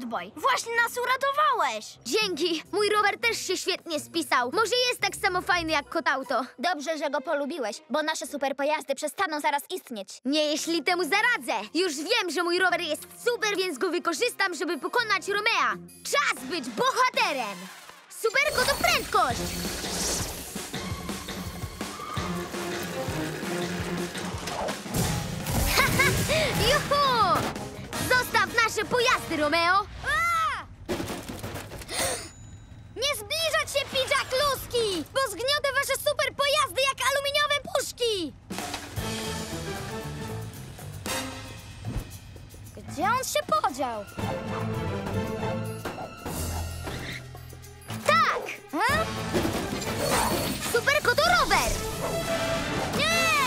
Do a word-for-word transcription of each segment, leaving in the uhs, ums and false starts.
Kotboy. Właśnie nas uratowałeś. Dzięki. Mój rower też się świetnie spisał. Może jest tak samo fajny jak kotauto. Dobrze, że go polubiłeś, bo nasze superpojazdy przestaną zaraz istnieć. Nie, jeśli temu zaradzę. Już wiem, że mój rower jest super, więc go wykorzystam, żeby pokonać Romea. Czas być bohaterem. Superko to prędkość. Juhu! Zostaw nasze pojazdy, Romeo! A! Nie zbliżać się, Pidżak Luski! Bo zgniotę wasze super pojazdy jak aluminiowe puszki! Gdzie on się podział? Tak! A? Super koto rower! Nie!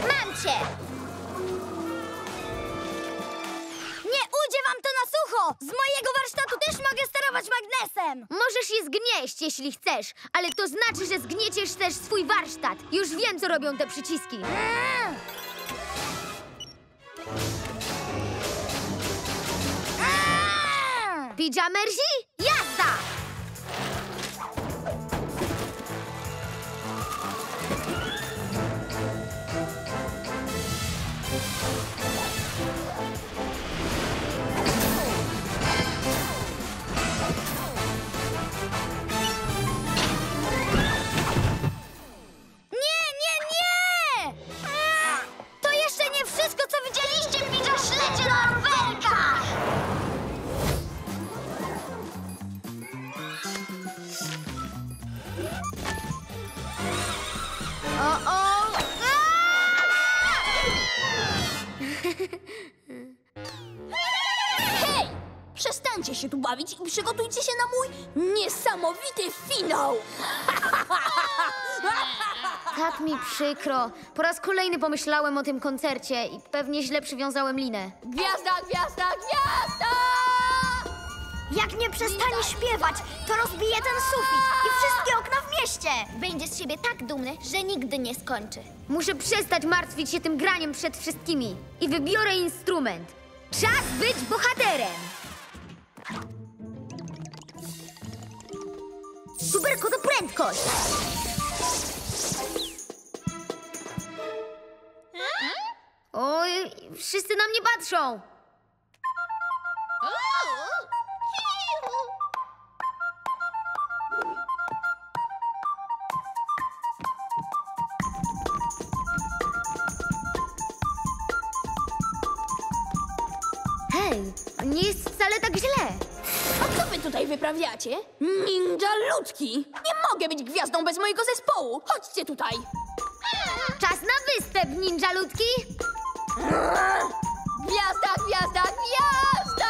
Mam cię! Wam to na sucho! Z mojego warsztatu też mogę sterować magnesem! Możesz je zgnieść, jeśli chcesz, ale to znaczy, że zgnieciesz też swój warsztat. Już wiem, co robią te przyciski. A! A! Pidżamersi, jazda! Przestańcie się tu bawić i przygotujcie się na mój niesamowity finał! Tak mi przykro. Po raz kolejny pomyślałem o tym koncercie i pewnie źle przywiązałem linę. Gwiazda, gwiazda, gwiazda! Jak nie przestanie śpiewać, to rozbije ten sufit i wszystkie okna w mieście! Będzie z siebie tak dumny, że nigdy nie skończy. Muszę przestać martwić się tym graniem przed wszystkimi i wybiorę instrument. Czas być bohaterem! Superko to prędkość! Oj, wszyscy na mnie patrzą! Hej, nie jest wcale tak źle! A co wy tutaj wyprawiacie? Ninja ludki! Nie mogę być gwiazdą bez mojego zespołu! Chodźcie tutaj! Czas na występ, ninja ludki! Gwiazda, gwiazda, gwiazda!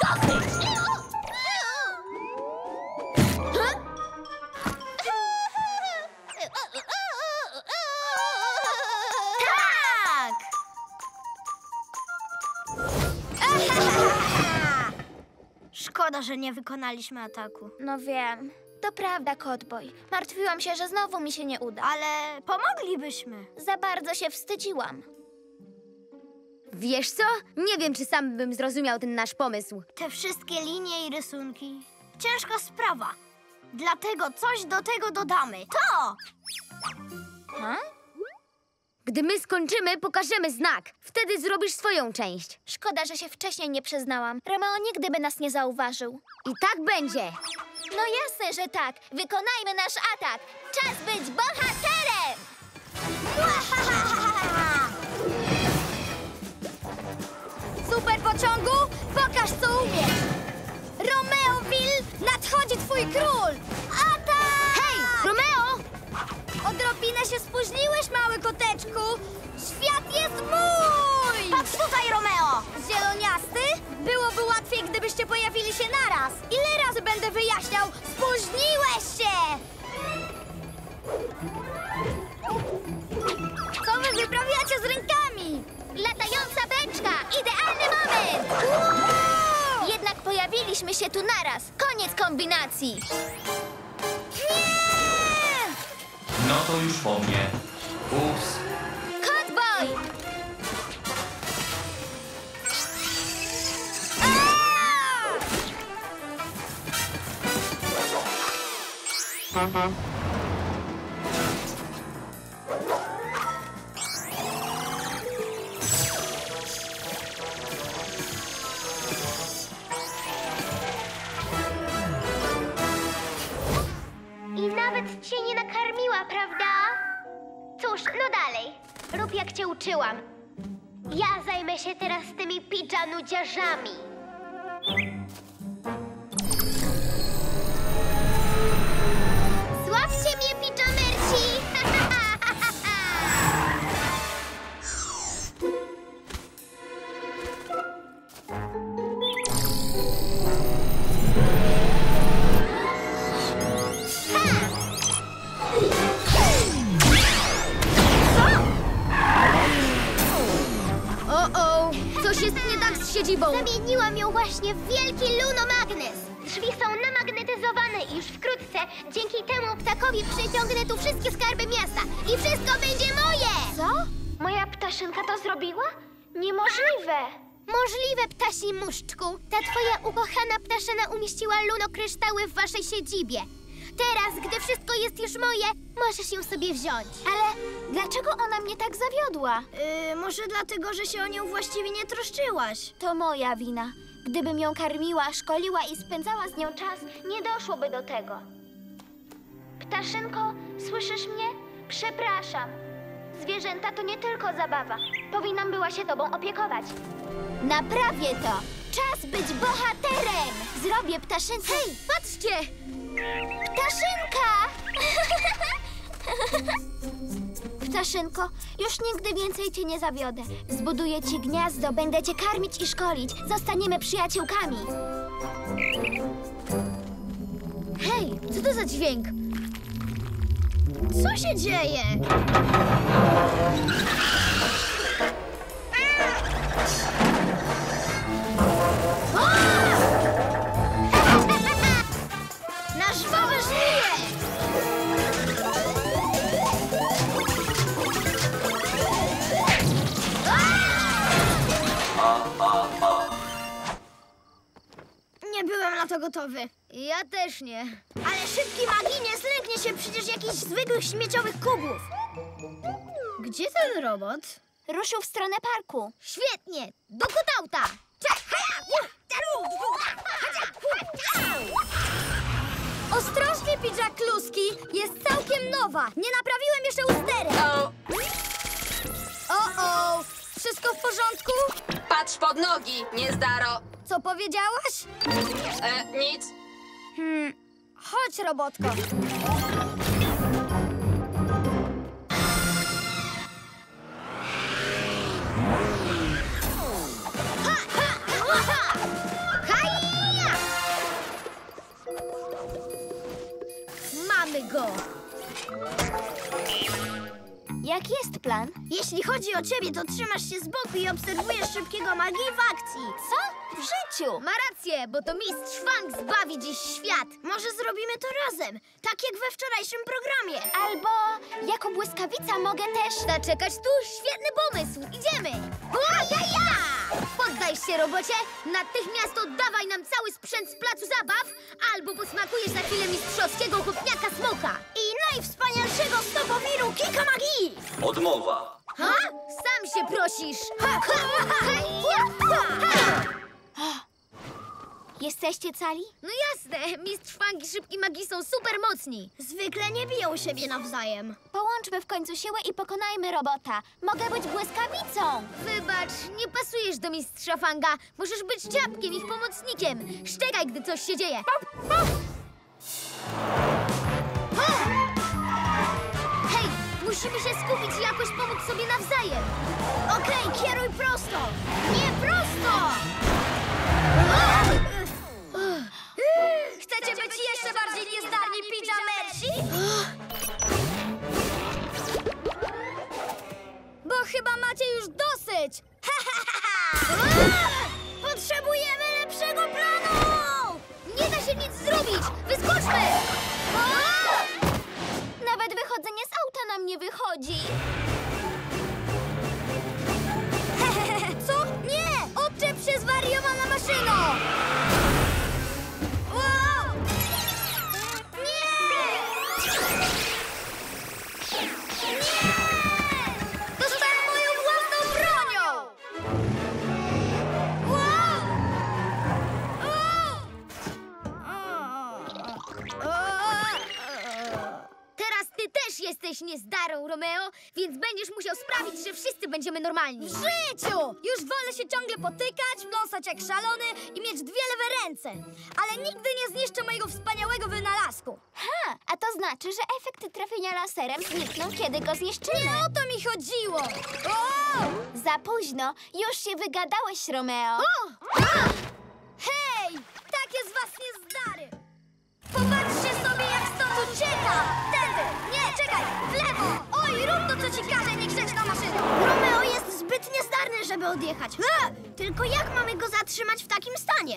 Dosyć! Szkoda, że nie wykonaliśmy ataku. No wiem. To prawda, Kotboy. Martwiłam się, że znowu mi się nie uda. Ale pomoglibyśmy. Za bardzo się wstydziłam. Wiesz co? Nie wiem, czy sam bym zrozumiał ten nasz pomysł. Te wszystkie linie i rysunki. Ciężka sprawa. Dlatego coś do tego dodamy. To! Ha? Gdy my skończymy, pokażemy znak. Wtedy zrobisz swoją część. Szkoda, że się wcześniej nie przyznałam. Romeo nigdy by nas nie zauważył. I tak będzie. No jasne, że tak. Wykonajmy nasz atak. Czas być bohaterem! Super pociągu, pokaż co umiesz. Romeoville, nadchodzi twój król! Atak! Hej, Romeo! Odrobinę się spóźniłeś, mały koteczku! Świat jest mój! Patrz tutaj, Romeo! Zieloniasty? Byłoby łatwiej, gdybyście pojawili się naraz! Ile razy będę wyjaśniał? Spóźniłeś się! Co wy wyprawiacie z rękami? Latająca beczka! Idealny moment! Wow! Jednak pojawiliśmy się tu naraz! Koniec kombinacji! No to już po mnie. Ups. Kotboy! I nawet cię nie nakarmiła, prawda? Cóż, no dalej. Rób jak cię uczyłam. Ja zajmę się teraz tymi pidżanudziarzami. Złapcie mnie, pidżamersi! O-o! Coś jest nie tak z siedzibą! Zamieniłam ją właśnie w wielki lunomagnes! Drzwi są namagnetyzowane i już wkrótce dzięki temu ptakowi przyciągnę tu wszystkie skarby miasta i wszystko będzie moje! Co? Moja ptaszynka to zrobiła? Niemożliwe! Możliwe, ptasi muszczku! Ta twoja ukochana ptaszyna umieściła lunokryształy w waszej siedzibie. Teraz, gdy wszystko jest już moje, możesz ją sobie wziąć. Ale dlaczego ona mnie tak zawiodła? Yy, może dlatego, że się o nią właściwie nie troszczyłaś. To moja wina. Gdybym ją karmiła, szkoliła i spędzała z nią czas, nie doszłoby do tego. Ptaszynko, słyszysz mnie? Przepraszam. Zwierzęta to nie tylko zabawa. Powinnam była się tobą opiekować. Naprawię to. Czas być bohaterem. Zrobię ptaszynkę. Hej, patrzcie! Ptaszynka! Ptaszynko, już nigdy więcej cię nie zawiodę. Zbuduję ci gniazdo, będę cię karmić i szkolić. Zostaniemy przyjaciółkami. Hej, co to za dźwięk? Co się dzieje? To gotowy. Ja też nie. Ale szybki magii nie zlęknie się przecież jakichś zwykłych śmieciowych kubów. Gdzie ten robot? Ruszył w stronę parku. Świetnie! Do kutauta! Ostrożnie, pidżak kluski! Jest całkiem nowa! Nie naprawiłem jeszcze usterek! O! O-o! Wszystko w porządku? Patrz pod nogi, niezdaro! Co powiedziałaś? E, nic. Hmm. Chodź, robotko. Ha, ha, ha, ha. Haja! Mamy go. Jaki jest plan? Jeśli chodzi o ciebie, to trzymasz się z boku i obserwujesz szybkiego magii w akcji. Co? W życiu! Ma rację, bo to mistrz Fang zbawi dziś świat. Może zrobimy to razem, tak jak we wczorajszym programie. Albo jako błyskawica mogę też... Zaczekać tu, świetny pomysł. Idziemy! Łajaja! Poddaj się, robocie. Natychmiast oddawaj nam cały sprzęt z placu zabaw, albo posmakujesz za chwilę mistrzowskiego kopniaka smoka. I najwspanialszego stopowiru kika magii! Odmowa. Ha? Sam się prosisz. Ha, ha, ha, ha, ha, ha, ha. Jesteście cali? No jasne, mistrz Fang i szybki magi są super mocni. Zwykle nie biją siebie nawzajem. Połączmy w końcu siłę i pokonajmy robota. Mogę być błyskawicą. Wybacz, nie pasujesz do mistrza Fanga. Możesz być ciapkiem, ich pomocnikiem. Szczekaj, gdy coś się dzieje. Hej, musimy się skupić i jakoś pomóc sobie nawzajem. Okej, okay, kieruj prosto. Nie prosto! Chcecie być jeszcze bardziej niezdarni, pidżamersi? Bo chyba macie już dosyć! Potrzebujemy lepszego planu! Nie da się nic zrobić! Wyskoczmy! Nawet wychodzenie z auta nam nie wychodzi! Co? Nie! Odczep się, zwariowana maszyno! Wow! Nie! Romeo, więc będziesz musiał sprawić, że wszyscy będziemy normalni. W życiu! Już wolę się ciągle potykać, wląsać jak szalony i mieć dwie lewe ręce. Ale nigdy nie zniszczę mojego wspaniałego wynalazku. Ha, a to znaczy, że efekty trafienia laserem znikną, kiedy go zniszczymy. Nie o to mi chodziło! O! Za późno. Już się wygadałeś, Romeo. O! A! Hej! Takie z was niezdary! Popatrzcie sobie, jak stąd ucieka! Tędy! Nie, czekaj! W lewo! Oj, rób to, co ci każe, niegrzeczna maszyna! Romeo jest zbyt niezdarny, żeby odjechać. A! Tylko jak mamy go zatrzymać w takim stanie?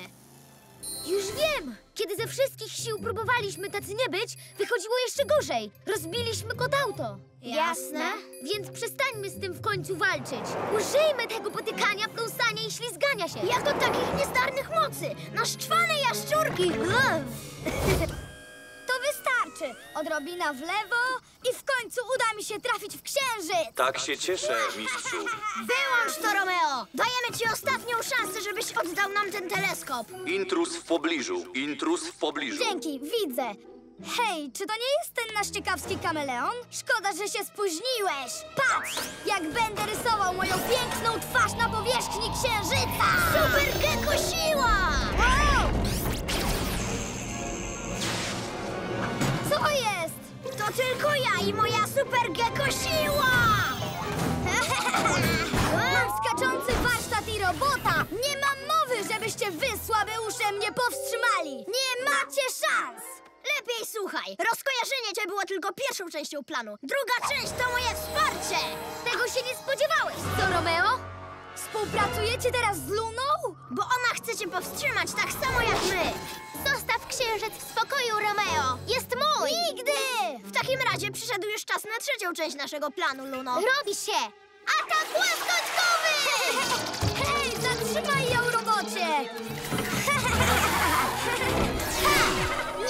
Już wiem! Kiedy ze wszystkich sił próbowaliśmy tacy nie być, wychodziło jeszcze gorzej. Rozbiliśmy kot auto. Jasne. Więc przestańmy z tym w końcu walczyć. Użyjmy tego potykania, pląsania i ślizgania się. Jak do takich niezdarnych mocy. Na szczwane jaszczurki. To wystarczy. Odrobina w lewo i w końcu uda mi się trafić w księżyc. Tak się cieszę, mistrzu. Wyłącz to, Romeo. Dajemy ci ostatnią szansę, żebyś oddał nam ten teleskop. Intruz w pobliżu. Intruz w pobliżu. Dzięki, widzę. Hej, czy to nie jest ten nasz ciekawski kameleon? Szkoda, że się spóźniłeś. Patrz, jak będę rysował moją piękną twarz na powierzchni księżyca. Super Gekko siła! Wow! Co jest? To tylko ja i moja Super Gekko siła! Mam skaczący warsztat i robota. Nie mam mowy, żebyście wy, słabeusze, mnie powstrzymali. Nie macie szans! Lepiej słuchaj. Rozkojarzenie cię było tylko pierwszą częścią planu. Druga część to moje wsparcie. Tego się nie spodziewałeś, co, Romeo? Współpracujecie teraz z Luną? Bo ona chce cię powstrzymać tak samo jak my. Zostaw księżyc w spokoju, Romeo. Jest mój. Nigdy! W takim razie przyszedł już czas na trzecią część naszego planu, Luno. Robi się. Atak łaskotkowy! Hej, zatrzymaj ją, robocie!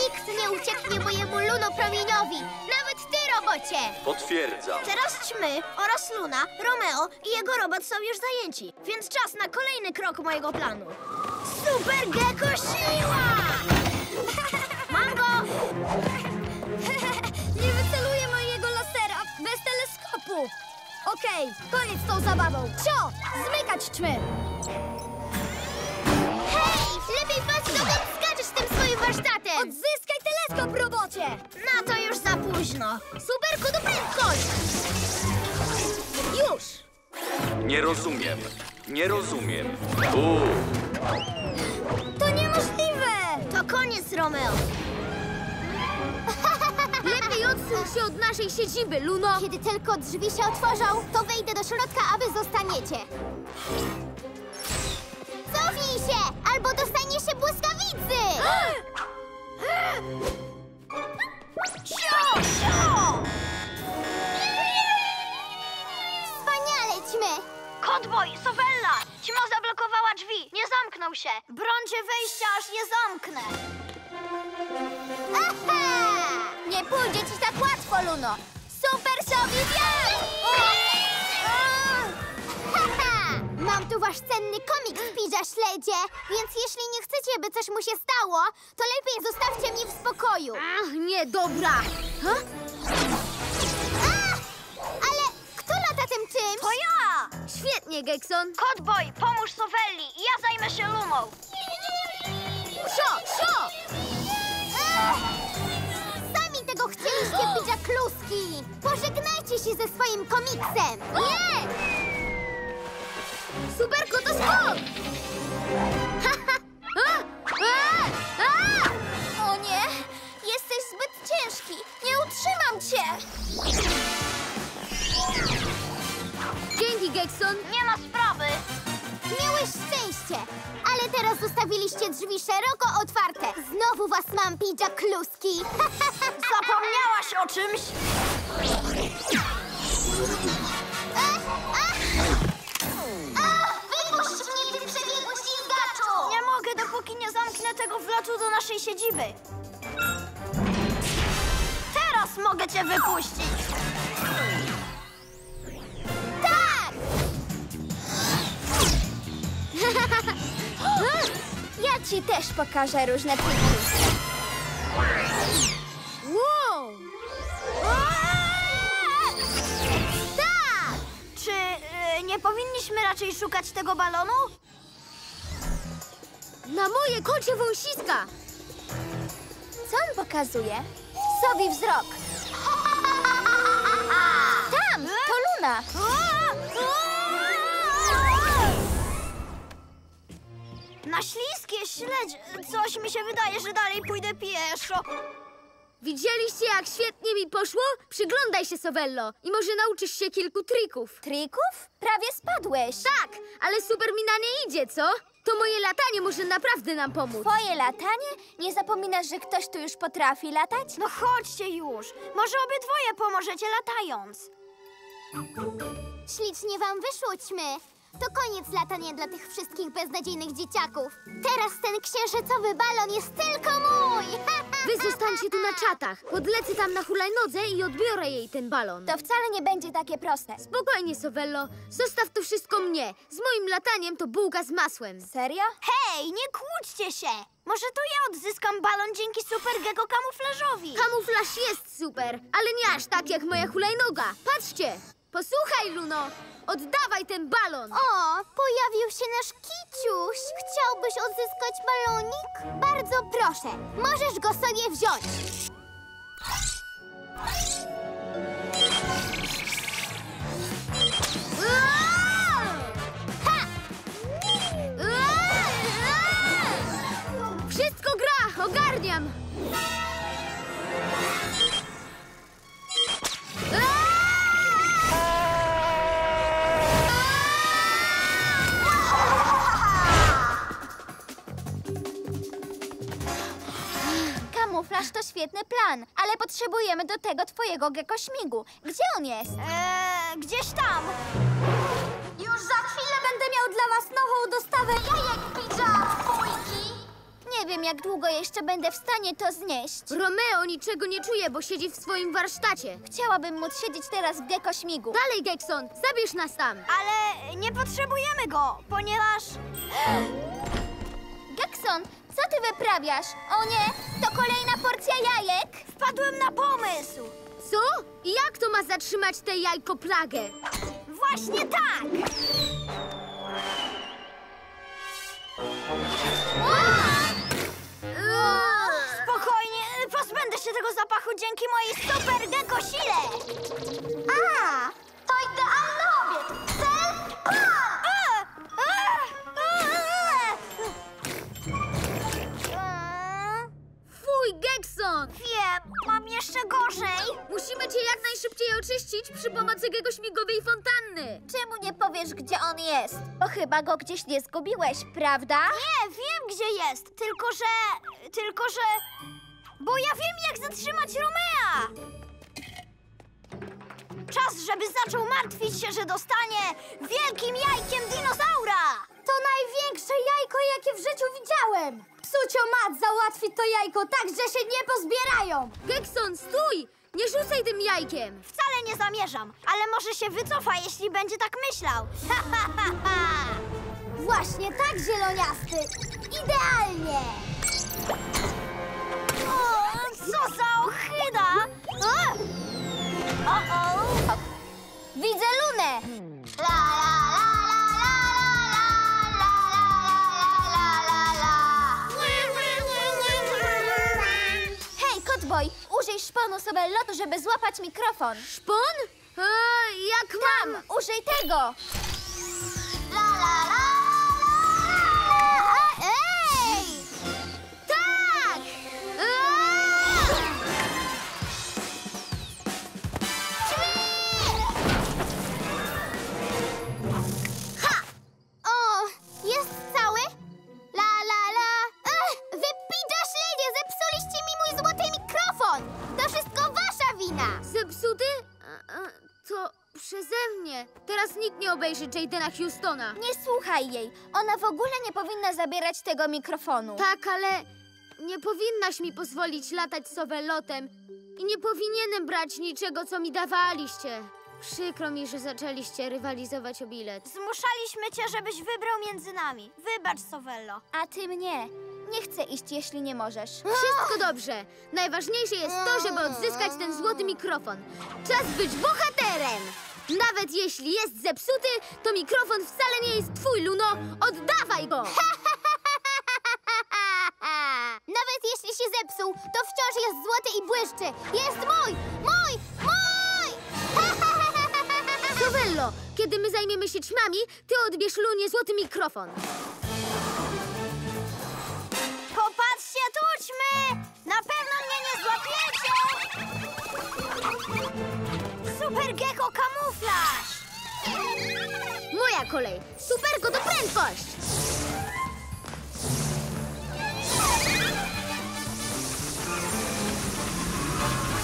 Nikt nie ucieknie mojemu lunopromieniowi. Nawet ty, robocie! Potwierdzam. Teraz ćmy oraz Luna, Romeo i jego robot są już zajęci, więc czas na kolejny krok mojego planu. Super Gekko siła! Mango! Nie wyceluję mojego lasera bez teleskopu. Okej, koniec z tą zabawą. Cio! Zmykać ćmy! Hej! Lepiej patrz, dokąd skaczesz z tym swoim warsztatem! Odzyskaj teleskop, robocie! Na to już za późno. Superku, do prędkość! Już! Nie rozumiem. Nie rozumiem. U. To niemożliwe! To koniec, Romeo. Lepiej odsuń się od naszej siedziby, Luno. Kiedy tylko drzwi się otworzą, to wejdę do środka, a wy zostaniecie. Cofnij się, albo dostanie się błyskawicy! Sio! Sio! Wspaniale, ćmy! Kotboy, Sowella! Ćma zablokowała drzwi, nie zamknął się. Brońcie wejścia, aż nie zamknę. Aha! Nie pójdzie ci tak łatwo, Luno. Super sobie Mam tu wasz cenny komik w Pidża śledzie, więc jeśli nie chcecie, by coś mu się stało, to lepiej zostawcie mnie w spokoju. Ach, nie, dobra. Ha? Ach, ale kto lata tym czymś? To ja! Świetnie, Gekson. Kotboy, pomóż Sowelli i ja zajmę się Lumą. Sio, sio! Sami tego chcieliście, Pidża kluski. Pożegnajcie się ze swoim komiksem. Nie! Superko, to skok! O nie! Jesteś zbyt ciężki! Nie utrzymam cię! Dzięki, Gekson! Nie ma sprawy! Miałeś szczęście! Ale teraz zostawiliście drzwi szeroko otwarte! Znowu was mam, Pidża kluski! Zapomniałaś o czymś? Ach, ach. Dopóki nie zamknę tego wlotu do naszej siedziby. Teraz mogę cię wypuścić. Tak! Ja ci też pokażę różne triki. Wow! powinniśmy raczej szukać tego balonu? Na moje kocie wąsiska! Co on pokazuje? Sowi wzrok! Tam! To Luna! Na śliskie śledzie! Coś mi się wydaje, że dalej pójdę pieszo. Widzieliście, jak świetnie mi poszło? Przyglądaj się, Sowello, i może nauczysz się kilku trików. Trików? Prawie spadłeś. Tak, ale super mi na nie idzie, co? To moje latanie może naprawdę nam pomóc. Twoje latanie? Nie zapominasz, że ktoś tu już potrafi latać? No chodźcie już. Może obydwoje pomożecie latając. Ślicznie wam wyszłyśmy. To koniec latania dla tych wszystkich beznadziejnych dzieciaków. Teraz ten księżycowy balon jest tylko mój! Wy zostańcie tu na czatach. Podlecę tam na hulajnodze i odbiorę jej ten balon. To wcale nie będzie takie proste. Spokojnie, Sowello. Zostaw to wszystko mnie. Z moim lataniem to bułka z masłem. Serio? Hej, nie kłóćcie się! Może to ja odzyskam balon dzięki super gecko kamuflażowi. Kamuflaż jest super, ale nie aż tak jak moja hulajnoga. Patrzcie! Posłuchaj, Luno! Oddawaj ten balon! O, pojawił się nasz kiciuś! Chciałbyś odzyskać balonik? Bardzo proszę, możesz go sobie wziąć! Ha! Wszystko gra! Ogarniam! Kamuflaż to świetny plan, ale potrzebujemy do tego twojego gecko-śmigu. Gdzie on jest? Eee, gdzieś tam. Już za chwilę będę miał dla was nową dostawę jajek pidżamerski. Nie wiem, jak długo jeszcze będę w stanie to znieść. Romeo niczego nie czuje, bo siedzi w swoim warsztacie. Chciałabym móc siedzieć teraz w gecko-śmigu. Dalej, Gekson, zabierz nas tam. Ale nie potrzebujemy go, ponieważ... Gekson, co ty wyprawiasz? O nie, to kolejna porcja jajek! Wpadłem na pomysł! Co? I jak to ma zatrzymać tę jajkoplagę? Właśnie tak! Spokojnie, pozbędę się tego zapachu dzięki mojej super gecko sile! A, to idealny obiekt! Cel plan! Gekson! Wiem, mam jeszcze gorzej. Musimy cię jak najszybciej oczyścić przy pomocy gecko-śmigowej fontanny. Czemu nie powiesz, gdzie on jest? Bo chyba go gdzieś nie zgubiłeś, prawda? Nie, wiem, gdzie jest. Tylko, że... Tylko, że... Bo ja wiem, jak zatrzymać Romea! Czas, żeby zaczął martwić się, że dostanie wielkim jajkiem dinozaura! To największe jajko, jakie w życiu widziałem! Psucio mat załatwi to jajko tak, że się nie pozbierają! Gekson, stój! Nie rzucaj tym jajkiem! Wcale nie zamierzam, ale może się wycofa, jeśli będzie tak myślał! Ha, ha, ha, ha. Właśnie tak, zieloniasty! Idealnie! O, co za ohyda! O! O-o! Widzę Lunę! La, la, la! Kotboy, użyj szponu Sowello, żeby złapać mikrofon. Szpon? E, jak mam? Tam, użyj tego! La, la, la, la, la. Ej! Tak! Ha! O, jest cały? La, la, la. Wy pidżaszledzie, zepsuliście mi mój złoty mikrofon! To wszystko wasza wina! Zepsuty? To przeze mnie. Teraz nikt nie obejrzy Jadena Houstona. Nie słuchaj jej. Ona w ogóle nie powinna zabierać tego mikrofonu. Tak, ale nie powinnaś mi pozwolić latać Sowellotem i nie powinienem brać niczego, co mi dawaliście. Przykro mi, że zaczęliście rywalizować o bilet. Zmuszaliśmy cię, żebyś wybrał między nami. Wybacz, Sowello. A ty mnie. Nie chcę iść, jeśli nie możesz. Wszystko dobrze. Najważniejsze jest to, żeby odzyskać ten złoty mikrofon. Czas być bohaterem! Nawet jeśli jest zepsuty, to mikrofon wcale nie jest twój, Luno. Oddawaj go! Nawet jeśli się zepsuł, to wciąż jest złoty i błyszczy. Jest mój! Mój! Mój! Sowello, kiedy my zajmiemy się ćmami, ty odbierz Lunie złoty mikrofon. Popatrzcie, tu ćmy! Na pewno mnie nie złapiecie! Super Gecko kamuflaż! Moja kolej! Superko to prędkość!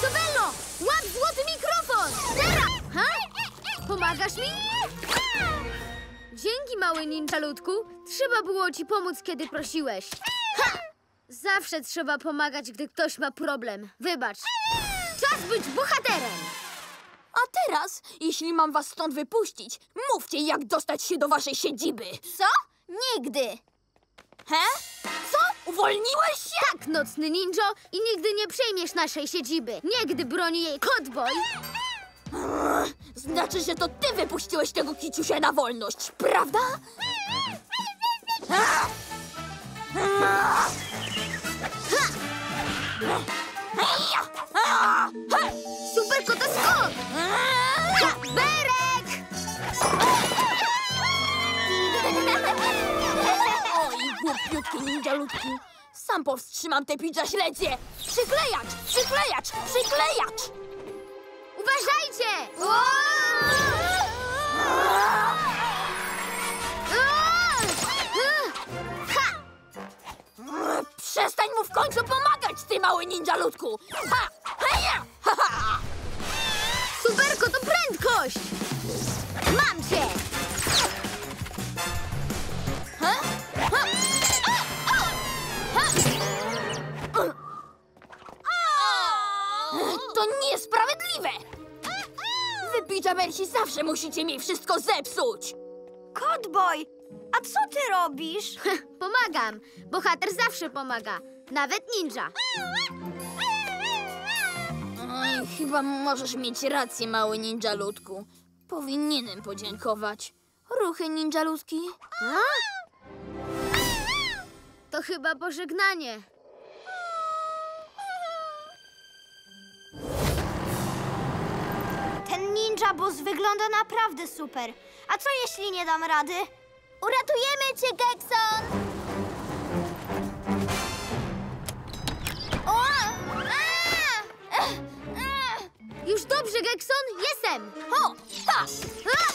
Sowello! Łap złoty mikrofon! Teraz! Ha? Pomagasz mi? Dzięki, mały ninjaludku. Trzeba było ci pomóc, kiedy prosiłeś. Ha! Zawsze trzeba pomagać, gdy ktoś ma problem. Wybacz. Czas być bohaterem! A teraz, jeśli mam was stąd wypuścić, mówcie, jak dostać się do waszej siedziby. Co? Nigdy. He? Co? Uwolniłeś się? Tak, nocny ninjo, i nigdy nie przejmiesz naszej siedziby. Niegdy broni jej Kotboy. Znaczy, że to ty wypuściłeś tego kiciusia na wolność, prawda? Superko to skok! Berek! Oj, głupiutki ninjalutki. Sam powstrzymam te pidża śledzie. Przyklejacz, przyklejacz, przyklejacz! Uważajcie! Przestań mu w końcu pomagać, ty mały ninjaludku! Ha! Heja! Ha, ha! Superko to prędkość! Mam cię! Ha? Ha! O! O! Ha! To niesprawiedliwe! Wy, Pidżamersi, zawsze musicie mi wszystko zepsuć! Kotboy! A co ty robisz? Pomagam. Bohater zawsze pomaga. Nawet ninja. Oj, chyba możesz mieć rację, mały ninjaludku. Powinienem podziękować. Ruchy ninjaludki. A? To chyba pożegnanie. Ten ninja boss wygląda naprawdę super. A co jeśli nie dam rady? Uratujemy cię, Gekson! O! Już dobrze, Gekson, jestem! O! Ha! A!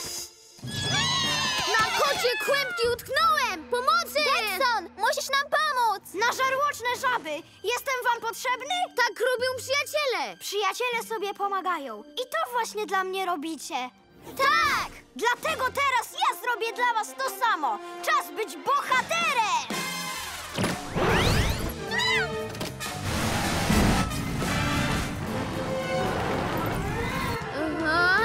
Na kocie kłębki utknąłem! Pomocy! Gekson, musisz nam pomóc! Na żarłoczne żaby! Jestem wam potrzebny? Tak robią przyjaciele! Przyjaciele sobie pomagają. I to właśnie dla mnie robicie. Tak! Dlatego teraz ja zrobię dla was to samo! Czas być bohaterem! Aha.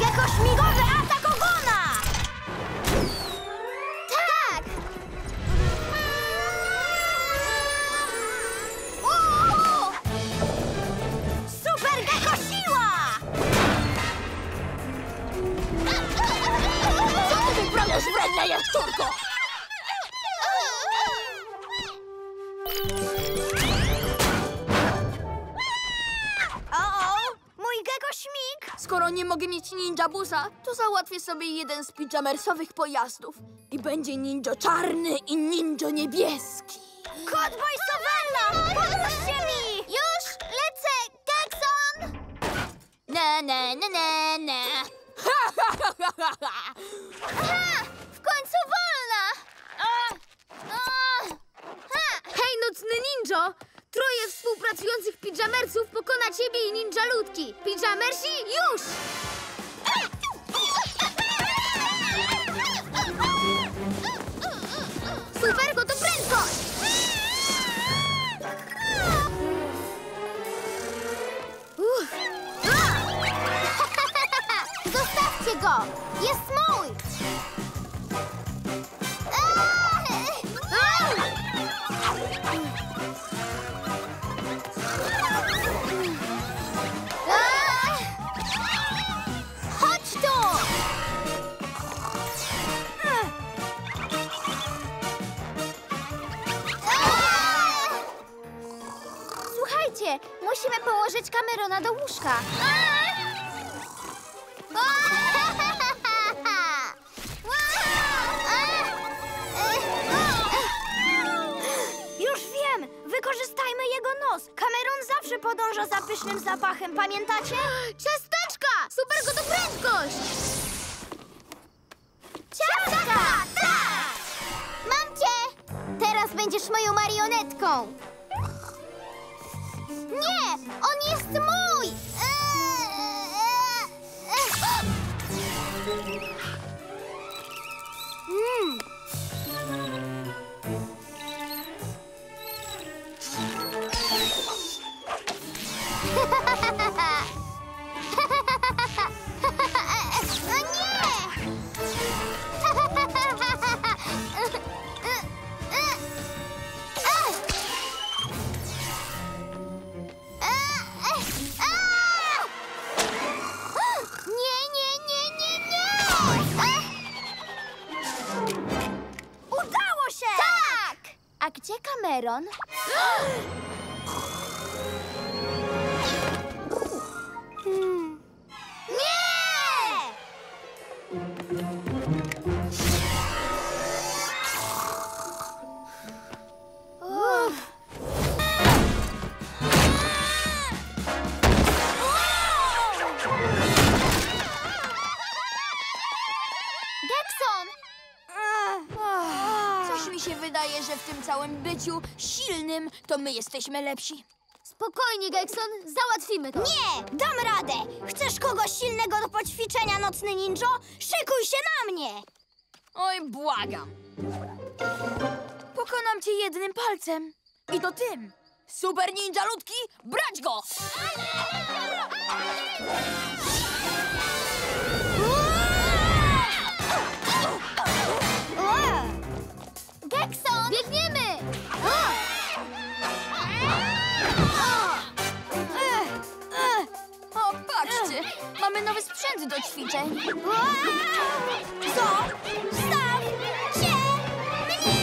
Gecko śmigowy atak ogona! Tak! Uuu! Super Gecko siła! Już wredna jak córko! O-o! Mój Gecko śmig! Skoro nie mogę mieć ninja busa, to załatwię sobie jeden z pidżamersowych pojazdów. I będzie ninjo czarny i ninjo niebieski. Kotboy, Sowello! Pomóżcie mi! Już lecę, Gekson! Na, na, na, na, na. Aha! W końcu wolna! A, a, ha! Hej, nocny ninjo! Troje współpracujących pidżamerców pokona ciebie i ninjaludki! Pidżamersi, już! Superko to prędkość! Zostawcie go! Jest mój! musimy położyć Camerona do łóżka. Już wiem! Wykorzystajmy jego nos. Cameron zawsze podąża za pysznym zapachem, pamiętacie? Ciasteczka! Super go to prędkość! Ciasteczka! Tak! Mam cię! Teraz będziesz moją marionetką. Nie! On jest mój! Mm. No nie! A gdzie Cameron? Hmm. Nie! Uff. Gekson! Coś mi się wydaje, że w tym całym byciu silnym to my jesteśmy lepsi. Spokojnie, Gekson, załatwimy to. Nie, dam radę. Chcesz kogoś silnego do poćwiczenia, nocny ninjo? Szykuj się na mnie. Oj, błagam. Pokonam cię jednym palcem. I to tym. Super ninja Ludki, brać go! Gekson! Biegniemy! O, patrzcie! Mamy nowy sprzęt do ćwiczeń. Zostaw się mnie!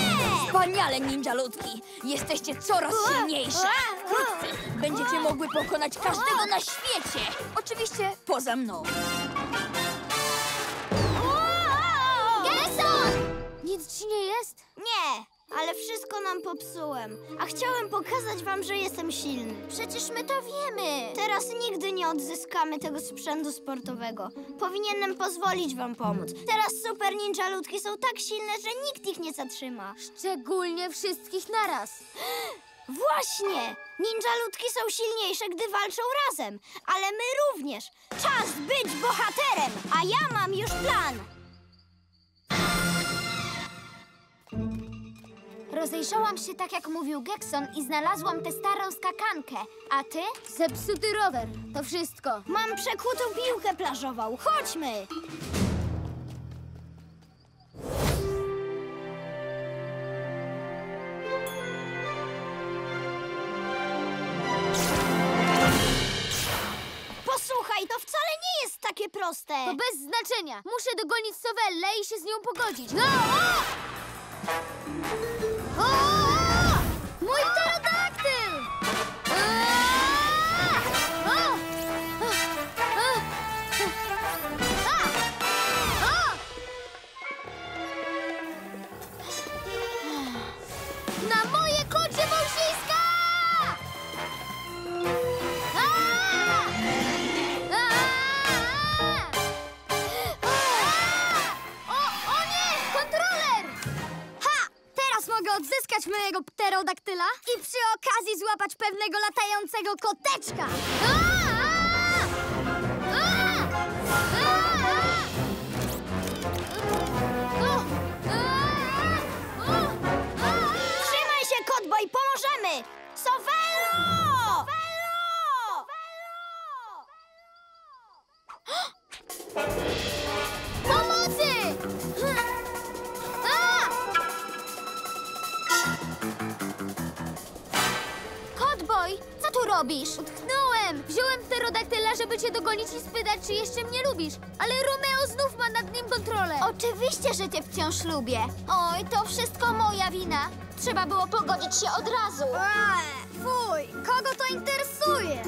Wspaniale, ninja Ludki! Jesteście coraz silniejsze. Wkrótce będziecie mogły pokonać każdego na świecie. Oczywiście poza mną. Nic ci nie jest? Nie, ale wszystko nam popsułem. A chciałem pokazać wam, że jestem silny. Przecież my to wiemy. Teraz nigdy nie odzyskamy tego sprzętu sportowego. Powinienem pozwolić wam pomóc. Teraz super ninja Ludki są tak silne, że nikt ich nie zatrzyma. Szczególnie wszystkich naraz. Właśnie! Ninja Ludki są silniejsze, gdy walczą razem. Ale my również. Czas być bohaterem, a ja mam już plan. Rozejrzałam się tak, jak mówił Gekson i znalazłam tę starą skakankę. A ty? Zepsuty rower. To wszystko. Mam przekutą piłkę plażową. Chodźmy! Posłuchaj, to wcale nie jest takie proste. To bez znaczenia. Muszę dogonić Sowellę i się z nią pogodzić. No! O! Mój pterodaktyl! Na moje kocie wąsiska! Mogę odzyskać mojego pterodaktyla i przy okazji złapać pewnego latającego koteczka. Trzymaj się, Kotboy, pomożemy! Sowello! Pomocy! Kotboy, co tu robisz? Utknąłem! Wziąłem pterodaktyla, żeby cię dogonić i spytać, czy jeszcze mnie lubisz. Ale Romeo znów ma nad nim kontrolę. Oczywiście, że cię wciąż lubię. Oj, to wszystko moja wina. Trzeba było pogodzić się od razu. Eee, fuj, kogo to interesuje?